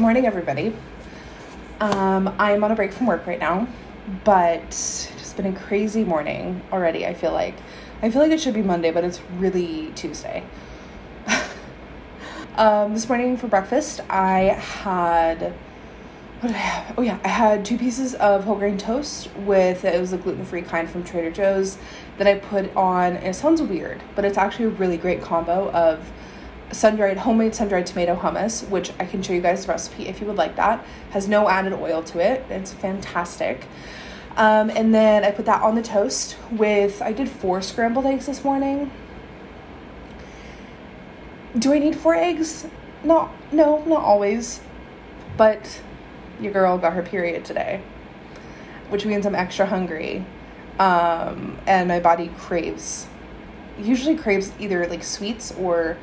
Morning, everybody. I'm on a break from work right now, but it's been a crazy morning already. I feel like it should be Monday, but it's really Tuesday. This morning for breakfast I had 2 pieces of whole grain toast with, it was a gluten-free kind from Trader Joe's that I put on, and it sounds weird, but it's actually a really great combo of homemade sun-dried tomato hummus, which I can show you guys the recipe if you would like. That has no added oil to it. It's fantastic. And then I put that on the toast with, I did 4 scrambled eggs this morning. Do I need 4 eggs? No, not always, but your girl got her period today, which means I'm extra hungry, and my body usually craves either like sweets or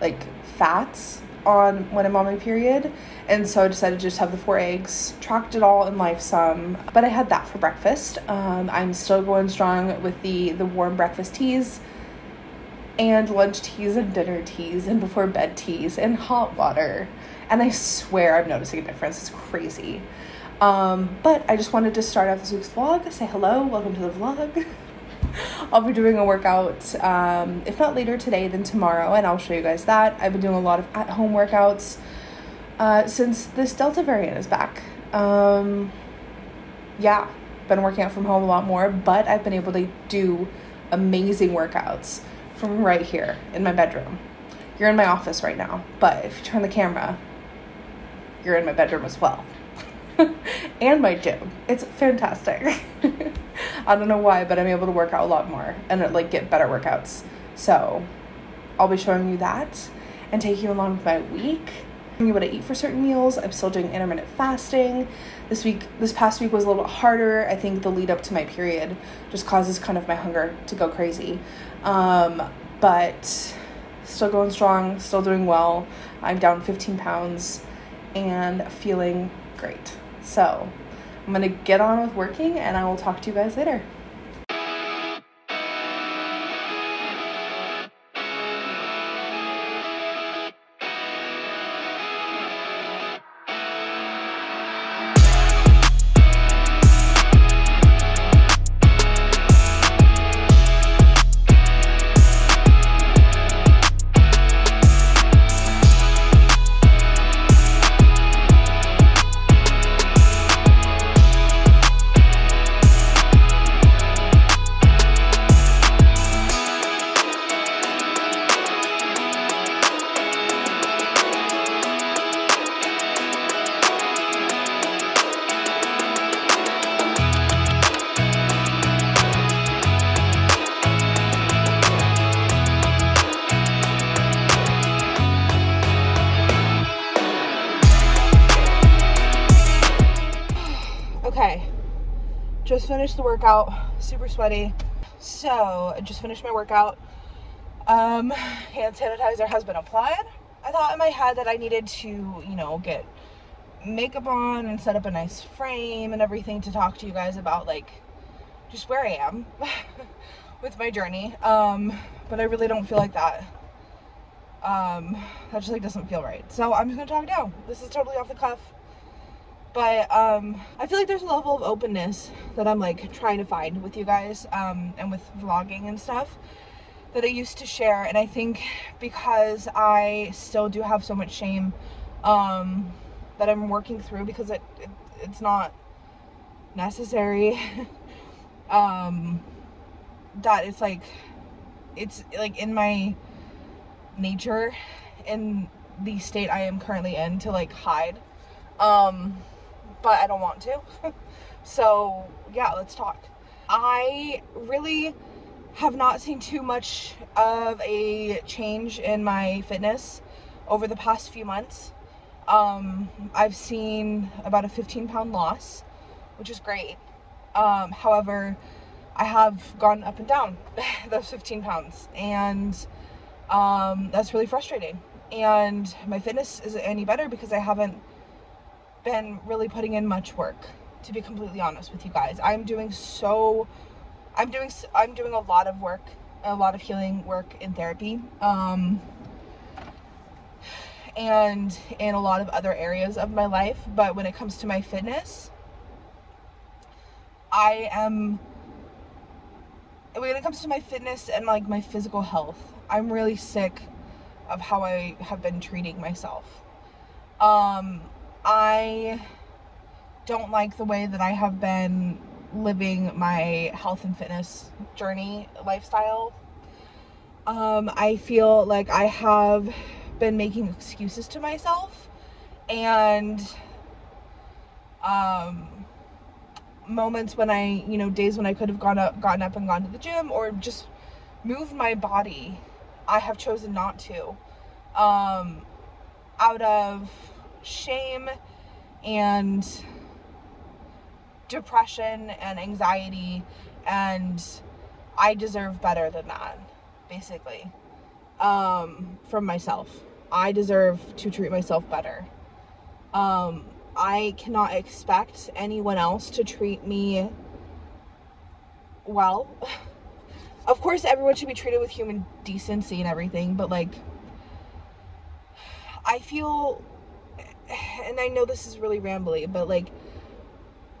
like fats on when I'm on my period, and so I decided to just have the 4 eggs, tracked it all in LifeSum, but I had that for breakfast. I'm still going strong with the warm breakfast teas and lunch teas and dinner teas and before bed teas and hot water, and I swear I'm noticing a difference. It's crazy. But I just wanted to start off this week's vlog, say hello, welcome to the vlog. I'll be doing a workout, if not later today, then tomorrow, and I'll show you guys that. I've been doing a lot of at-home workouts since this Delta variant is back. Yeah, been working out from home a lot more, but I've been able to do amazing workouts from right here in my bedroom. You're in my office right now, but if you turn the camera, you're in my bedroom as well. And my gym. It's fantastic. I don't know why, but I'm able to work out a lot more and like get better workouts. So I'll be showing you that and taking you along with my week. I'm able to eat for certain meals. I'm still doing intermittent fasting. This past week was a little bit harder. I think the lead up to my period just causes kind of my hunger to go crazy. But still going strong, still doing well. I'm down 15 pounds and feeling great. So I'm gonna get on with working, and I will talk to you guys later. just finished the workout, super sweaty. So I just finished my workout. Hand sanitizer has been applied. I thought in my head that I needed to, you know, get makeup on and set up a nice frame and everything to talk to you guys about, like, just where I am with my journey. But I really don't feel like that. That just, like, doesn't feel right. So I'm just gonna talk now. This is totally off the cuff. But I feel like there's a level of openness that I'm, like, trying to find with you guys and with vlogging and stuff that I used to share. And I think because I still do have so much shame that I'm working through, because it's not necessary, that it's like in my nature, in the state I am currently in, to, like, hide. But I don't want to. So yeah, let's talk. I really have not seen too much of a change in my fitness over the past few months. I've seen about a 15-pound loss, which is great. However, I have gone up and down those 15 pounds, and that's really frustrating. And my fitness isn't any better because I haven't been really putting in much work, to be completely honest with you guys. I'm doing a lot of work, a lot of healing work in therapy, and in a lot of other areas of my life. But when it comes to my fitness, and, like, my physical health, I'm really sick of how I have been treating myself. I don't like the way that I have been living my health and fitness journey lifestyle. I feel like I have been making excuses to myself, and moments when I, you know, days when I could have gotten up and gone to the gym or just moved my body, I have chosen not to, out of shame and depression and anxiety, and I deserve better than that, basically, from myself. I deserve to treat myself better. I cannot expect anyone else to treat me well. Of course, everyone should be treated with human decency and everything, but, like, I feel, and I know this is really rambly, but, like,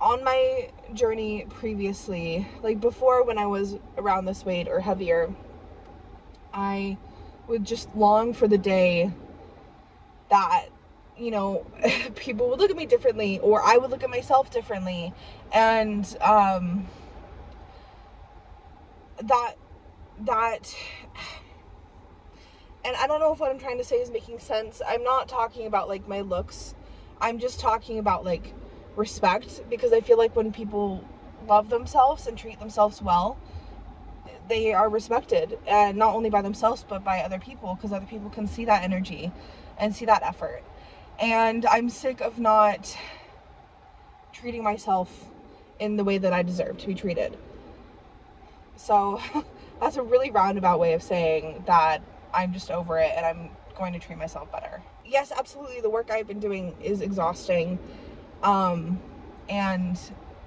on my journey previously, like, before, when I was around this weight or heavier, I would just long for the day that, you know, people would look at me differently, or I would look at myself differently. And and I don't know if what I'm trying to say is making sense. I'm not talking about, like, my looks. I'm just talking about, like, respect, because I feel like when people love themselves and treat themselves well, they are respected, and not only by themselves but by other people, because other people can see that energy and see that effort. And I'm sick of not treating myself in the way that I deserve to be treated. So that's a really roundabout way of saying that I'm just over it and I'm going to treat myself better. Yes, absolutely, the work I've been doing is exhausting, and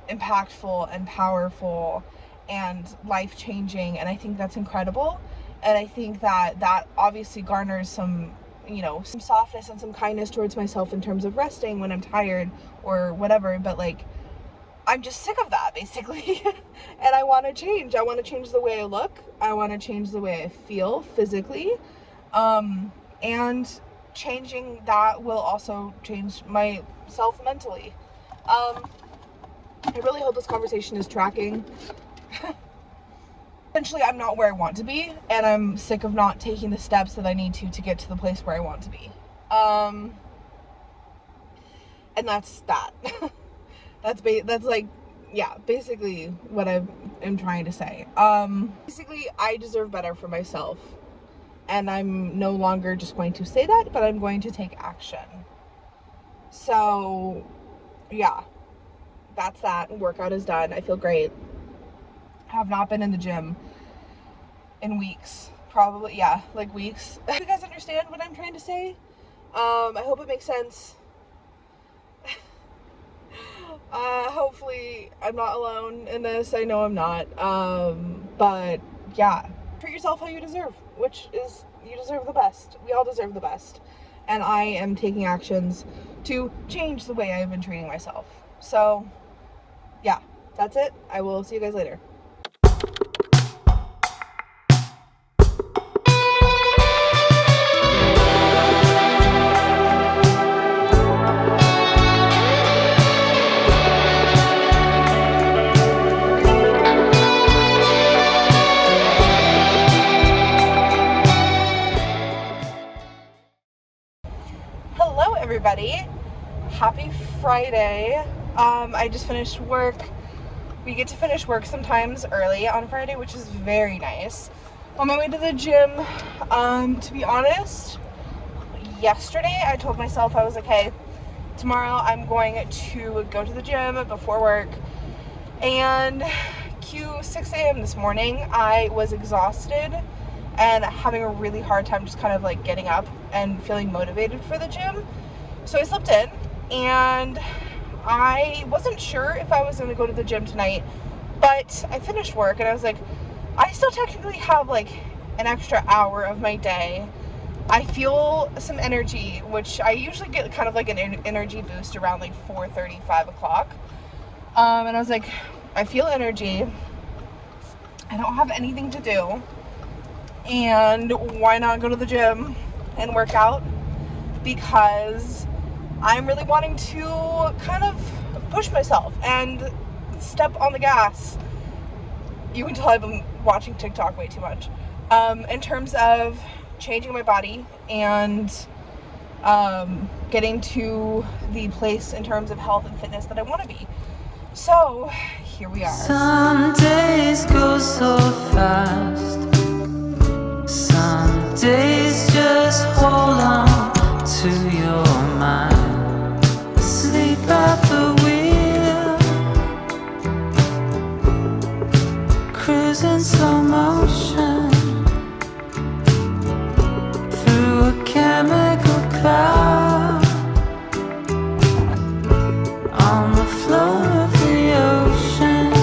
impactful and powerful and life-changing, and I think that's incredible. And I think that that obviously garners some, you know, some softness and some kindness towards myself in terms of resting when I'm tired or whatever. But, like, I'm just sick of that, basically. And I want to change. I want to change the way I look. I want to change the way I feel physically. And changing that will also change myself mentally. I really hope this conversation is tracking. Essentially, I'm not where I want to be, and I'm sick of not taking the steps that I need to get to the place where I want to be. And that's that. That's like, yeah, basically what I am trying to say. Basically, I deserve better for myself, and I'm no longer just going to say that, but I'm going to take action. So yeah, that's that. Workout is done. I feel great. Have not been in the gym in weeks. Probably, yeah, like weeks. You guys understand what I'm trying to say? I hope it makes sense. Hopefully I'm not alone in this. I know I'm not. But yeah, treat yourself how you deserve, which is you deserve the best. We all deserve the best. And I am taking actions to change the way I've been treating myself. So yeah, that's it. I will see you guys later. Happy Friday. I just finished work. We get to finish work sometimes early on Friday, which is very nice. On my way to the gym, to be honest, yesterday I told myself, I was like, hey, tomorrow I'm going to go to the gym before work. And cue 6 a.m. this morning, I was exhausted and having a really hard time just kind of like getting up and feeling motivated for the gym. So I slept in, and I wasn't sure if I was going to go to the gym tonight, but I finished work and I was like, I still technically have like an extra hour of my day. I feel some energy, which I usually get kind of like an energy boost around like 4:30, 5 o'clock. And I was like, I feel energy. I don't have anything to do. And why not go to the gym and work out? Because I'm really wanting to kind of push myself and step on the gas. You can tell I've been watching TikTok way too much. In terms of changing my body and getting to the place in terms of health and fitness that I want to be. So here we are. Some days go so fast. Some days just hold on to your mind. Sleep at the wheel. Cruise in slow motion through a chemical cloud on the floor of the ocean.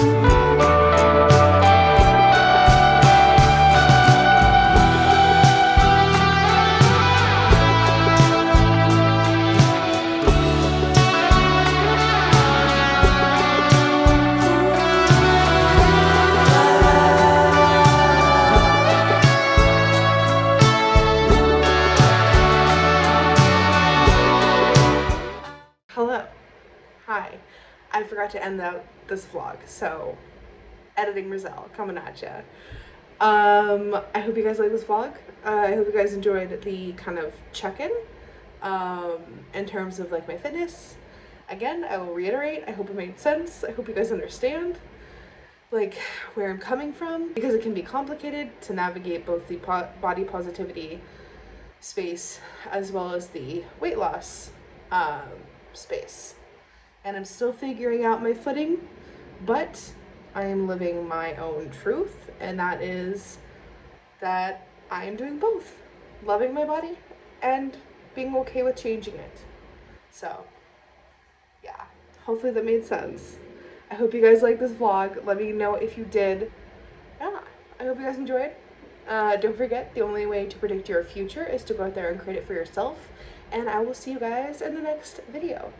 I forgot to end this vlog, so editing Rizelle coming at ya. I hope you guys like this vlog. I hope you guys enjoyed the kind of check-in in terms of like my fitness. Again, I will reiterate, I hope it made sense. I hope you guys understand like where I'm coming from, because it can be complicated to navigate both the body positivity space as well as the weight loss space. And I'm still figuring out my footing, but I am living my own truth, and that is that I am doing both, loving my body and being okay with changing it. So yeah, hopefully that made sense. I hope you guys liked this vlog. Let me know if you did. Yeah, I hope you guys enjoyed. Don't forget, the only way to predict your future is to go out there and create it for yourself, and I will see you guys in the next video.